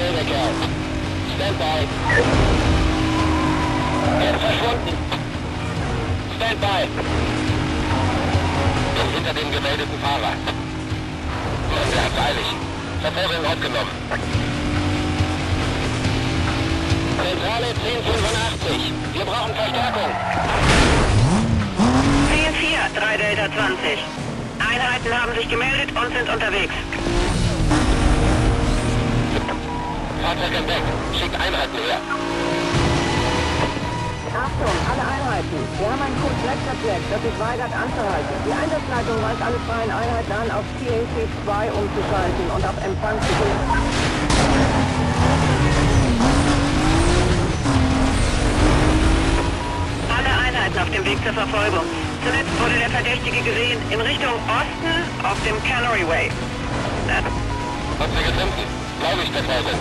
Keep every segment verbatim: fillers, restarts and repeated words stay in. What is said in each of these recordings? Playback out. Stand by. Er ist verschwunden. Stand by. Wir sind hinter dem gemeldeten Fahrer. Und wir haben es eilig. Verfolgung aufgenommen. Zentrale zehn fünfundachtzig. Wir brauchen Verstärkung. vier vier, drei Delta zwanzig. Einheiten haben sich gemeldet und sind unterwegs. Fahrzeug entdeckt. Schickt Einheiten her. Achtung, alle Einheiten. Wir haben ein Code-Black-Objekt, das sich weigert anzuhalten. Die Einsatzleitung weist alle freien Einheiten an, auf T A C zwei umzuschalten und auf Empfang zu gehen. Alle Einheiten auf dem Weg zur Verfolgung. Zuletzt wurde der Verdächtige gesehen in Richtung Osten auf dem Cannery Way. Hat sie gefunden? Glaube ich, Verfolgung.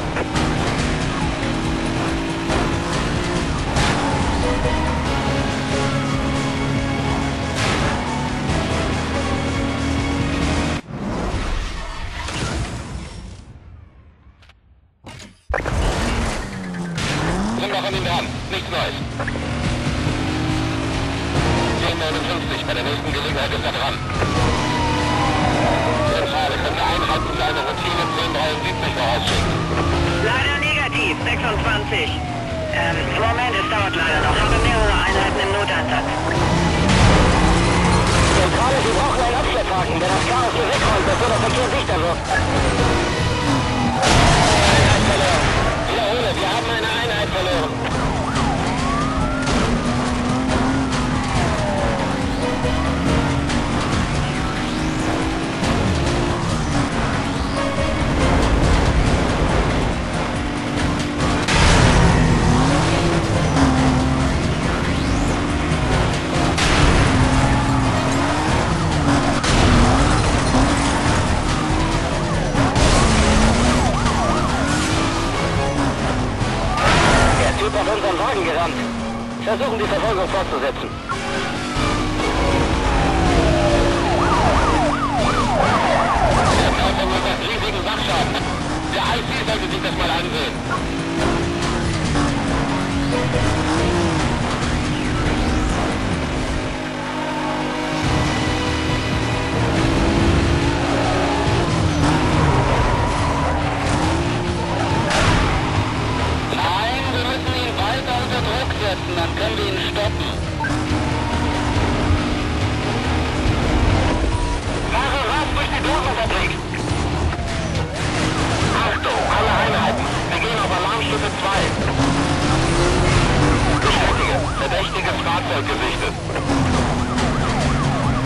Sind noch an ihm dran. Nichts Neues. zehn neunundfünfzig, bei der nächsten Gelegenheit ist er dran. Zentrale könnte Einheiten für eine Routine zehn dreiundsiebzig vorausschicken. Leider negativ, sechsundzwanzig. Ähm, Moment, es dauert leider noch. Haben mehrere Einheiten im Noteinsatz. Zentrale, Sie brauchen einen Abschlepphaken, der das Chaos hier wegräumt, bevor der Verkehr dichter wird. Einheit verloren. Wiederhole, wir haben eine Einheit verloren. Versuchen, die Verfolgung fortzusetzen. Der Auto verursacht riesigen Sachschaden. Der I C sollte sich das mal ansehen. Nein, wir müssen ihn weiter unter Druck setzen, dann können wir ihn stoppen. Fahre raus durch die Dosenfabrik! Achtung, alle Einheiten, wir gehen auf Alarmstufe zwei. Beschäftige, verdächtiges Fahrzeug gesichtet.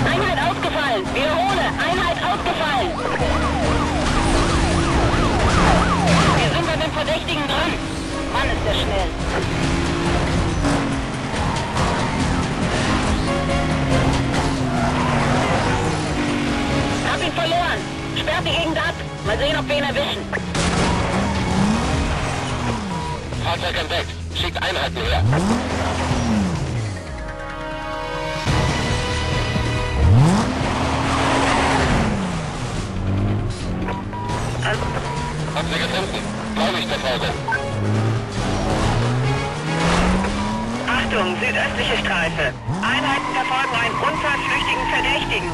Einheit ausgefallen, wiederhole, Einheit ausgefallen! Wir sind bei dem Verdächtigen dran. Mann, ist der schnell. Hab ihn verloren. Sperrt die Gegend ab. Mal sehen, ob wir ihn erwischen. Fahrzeug entdeckt. Schickt Einheiten her. Habt ihr gefunden? Glaube ich, Verfolgung. Südöstliche Streife. Einheiten verfolgen einen unfallflüchtigen Verdächtigen.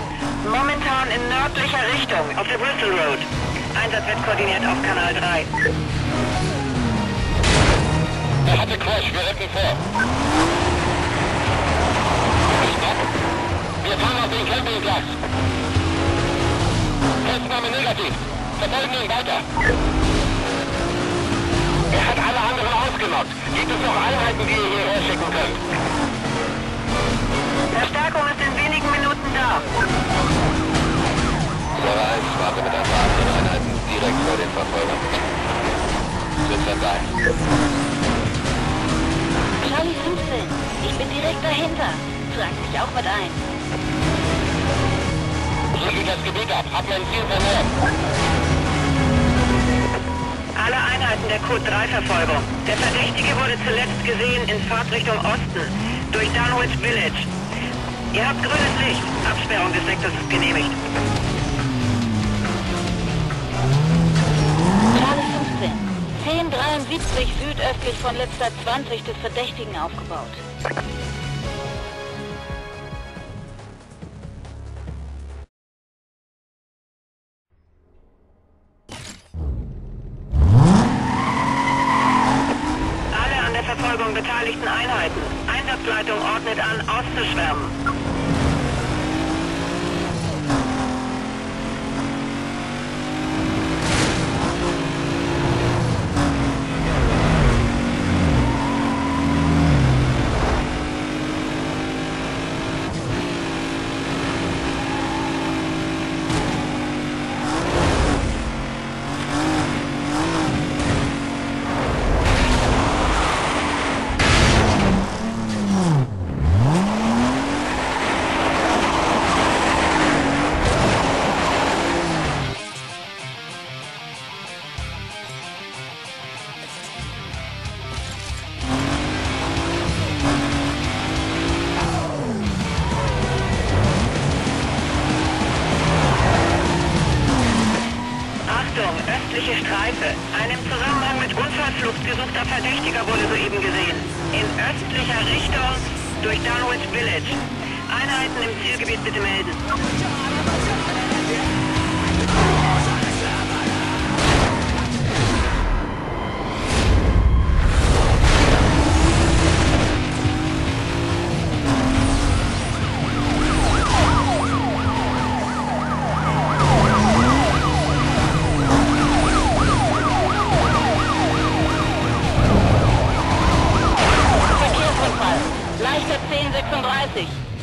Momentan in nördlicher Richtung auf der Bristol Road. Einsatz wird koordiniert auf Kanal drei. Er hatte Crash, wir retten vor. Stopp. Wir fahren auf den Campingplatz. Festnahme negativ. Verfolgen ihn weiter. Er hat alle anderen ausgenockt. Gibt es noch Einheiten, die ihr hierher schicken könnt? Verstärkung ist in wenigen Minuten da. Server eins, warte mit ein paar anderen Einheiten direkt vor den Verfolgern. Sitzer sein. Charlie fünfzehn, ich bin direkt dahinter. Trag dich auch mit ein. Drücke das Gebiet ab, hab mein Ziel verloren. Alle Einheiten der Code drei Verfolgung. Der Verdächtige wurde zuletzt gesehen in Fahrtrichtung Osten, durch Dunwich Village. Ihr habt grünes Licht. Absperrung des Sektors ist genehmigt. Charlie fünfzehn. Südstrich südöstlich von letzter zwanzig des Verdächtigen aufgebaut. Alle an der Verfolgung beteiligten Einheiten. Einsatzleitung ordnet an, auszuschwärmen. Streife. Einem Zusammenhang mit Unfallflucht gesuchter Verdächtiger wurde soeben gesehen. In östlicher Richtung durch Dunwich Village. Einheiten im Zielgebiet bitte melden.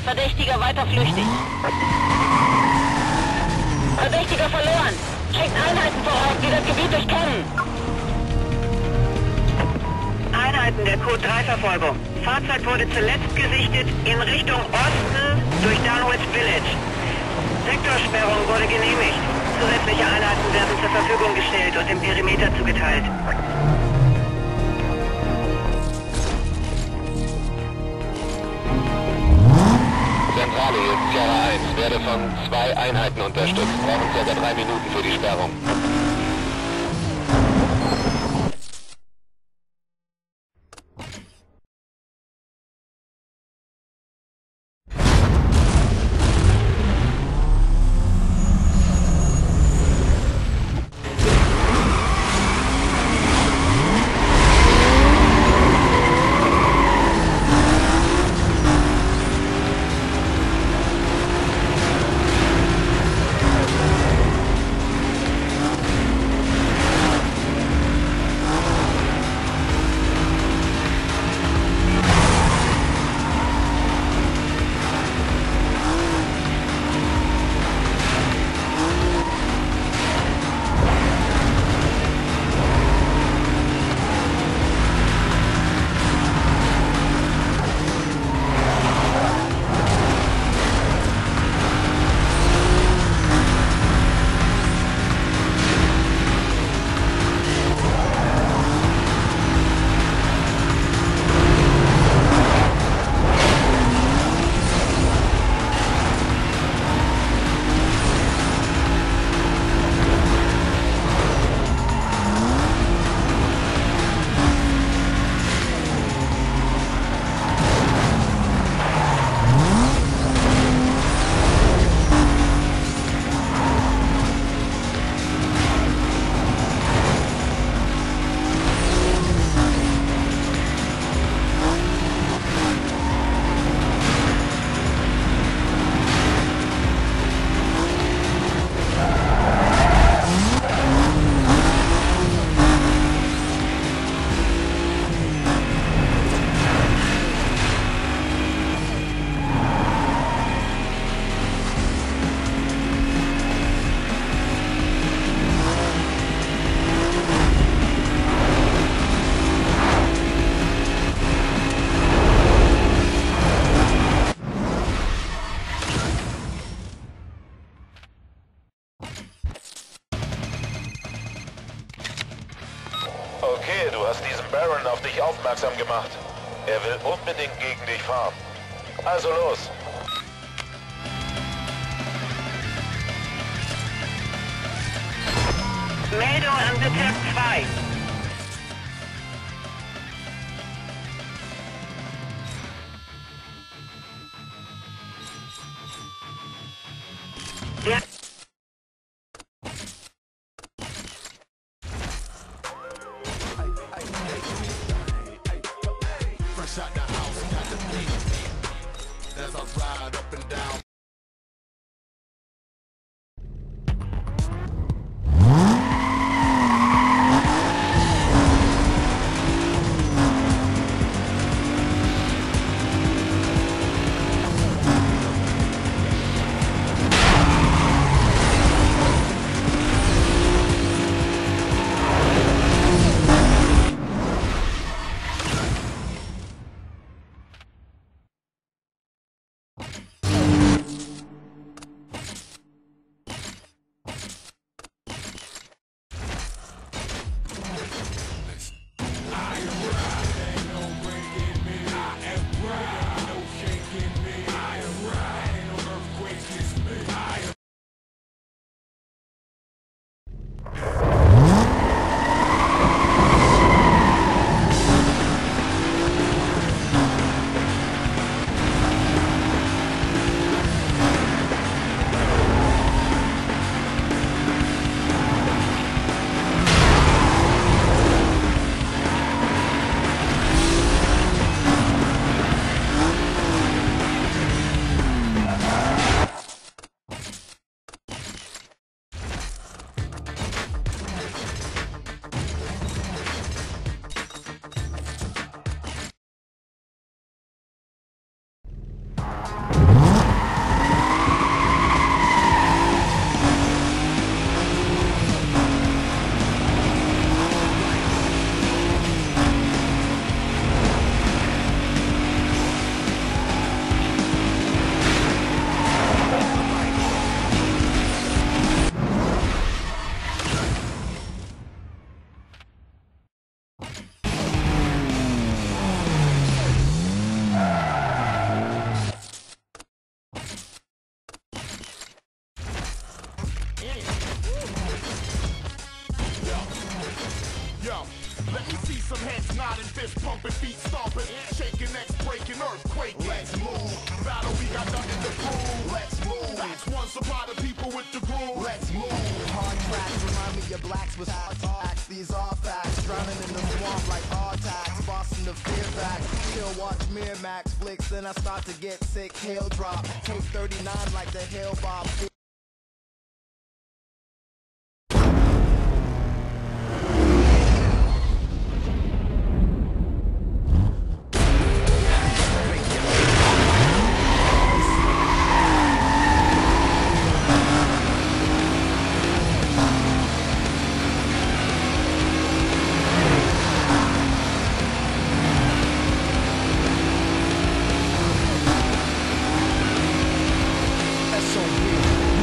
Verdächtiger weiter flüchtig. Verdächtiger verloren. Schickt Einheiten voraus, die das Gebiet durchkennen. Einheiten der Code drei Verfolgung. Fahrzeug wurde zuletzt gesichtet in Richtung Osten durch Dunwich Village. Sektorsperrung wurde genehmigt. Zusätzliche Einheiten werden zur Verfügung gestellt und im Perimeter zugeteilt. Zentrale hier, Sierra eins, werde von zwei Einheiten unterstützt. Brauchen circa drei Minuten für die Sperrung. Okay, du hast diesen Baron auf dich aufmerksam gemacht. Er will unbedingt gegen dich fahren. Also los! Meldung an Bezirk zwei. Shot the house, got the beat as I ride up and down. Yo, let me see some heads nodding, fist pumping, feet stomping, shaking, X breaking, earthquake. Let's move. Battle, we got nothing to prove. Let's move. That's one supply to people with the groove. Let's move. Hard tracks remind me of blacks with hard facts. These are facts. Drowning in the swamp like hard tax. Bossing the fear back. Chill, watch Miramax flicks, then I start to get sick. Hail drop. Take thirty-nine like the hail bob. So weird.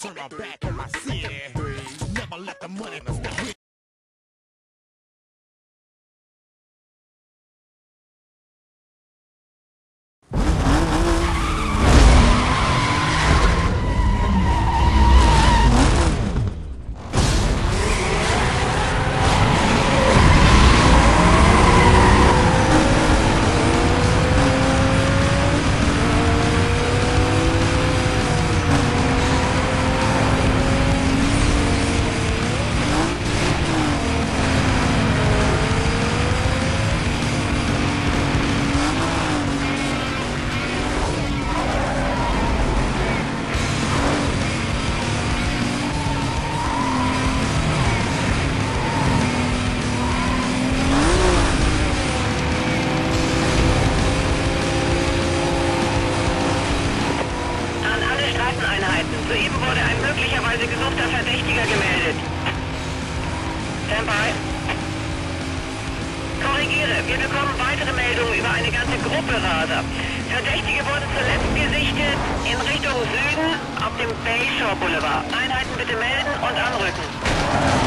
turn my back on my city. Never let the money stop me. Soeben wurde ein möglicherweise gesuchter Verdächtiger gemeldet. Standby. Korrigiere, wir bekommen weitere Meldungen über eine ganze Gruppe Raser. Verdächtige wurden zuletzt gesichtet in Richtung Süden auf dem Bayshore Boulevard. Einheiten bitte melden und anrücken.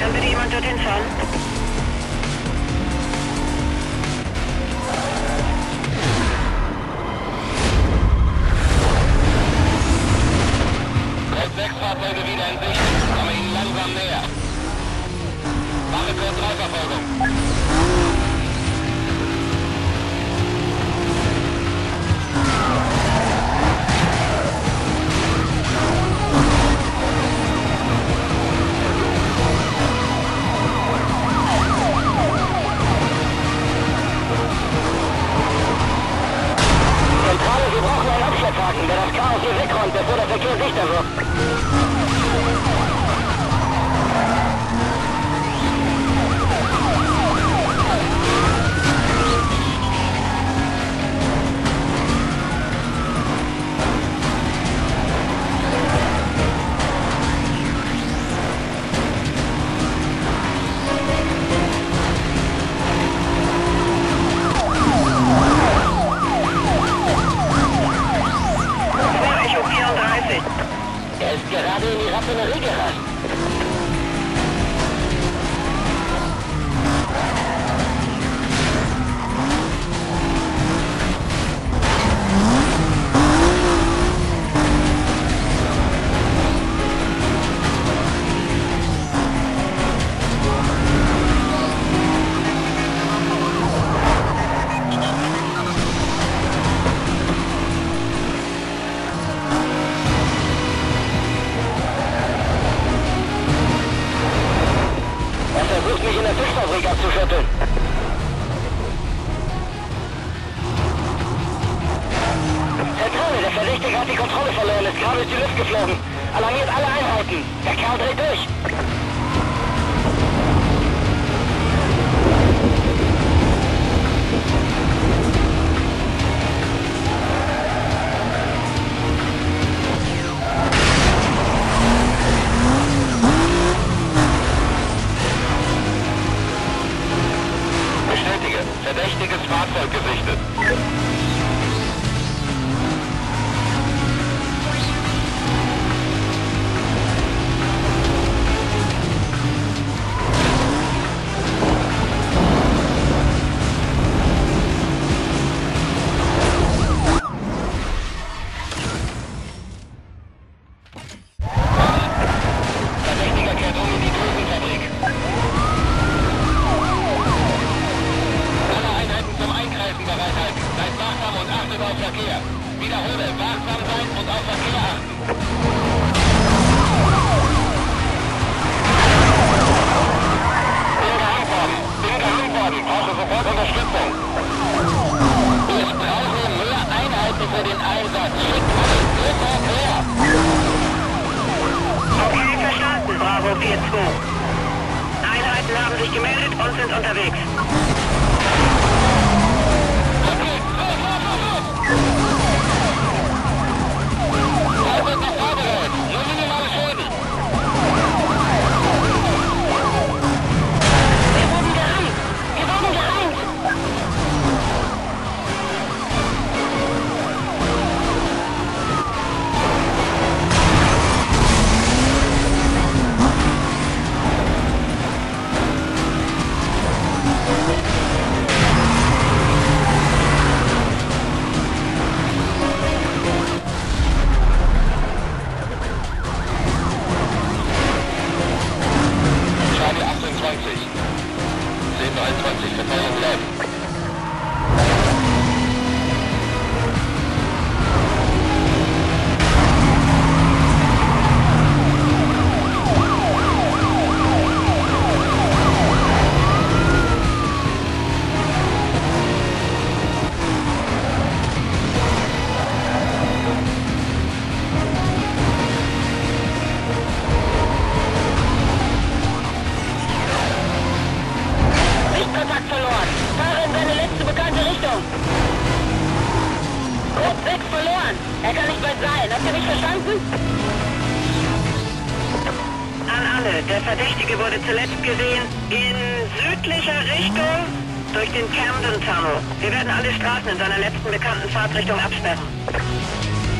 Kann bitte jemand dorthin fahren? Verkehr sichtbar wird. Er ist gerade in die Raffinerie gerast. Verdächtiges Fahrzeug gesichtet. Wir werden alle Straßen in seiner letzten bekannten Fahrtrichtung absperren. Zentrale,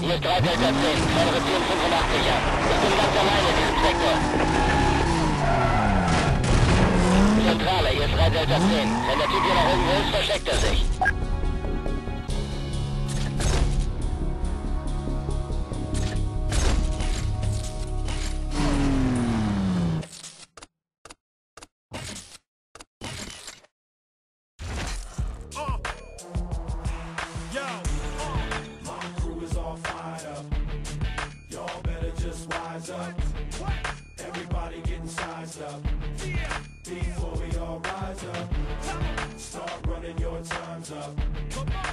hier ist drei Delta zehn, fordere zehn fünfundachtzig ab. Ich bin ganz alleine in diesem Sektor. Zentrale, hier ist drei Delta zehn. Wenn der Typ hier nach oben will, versteckt er sich. Before we all rise up, start running your times up.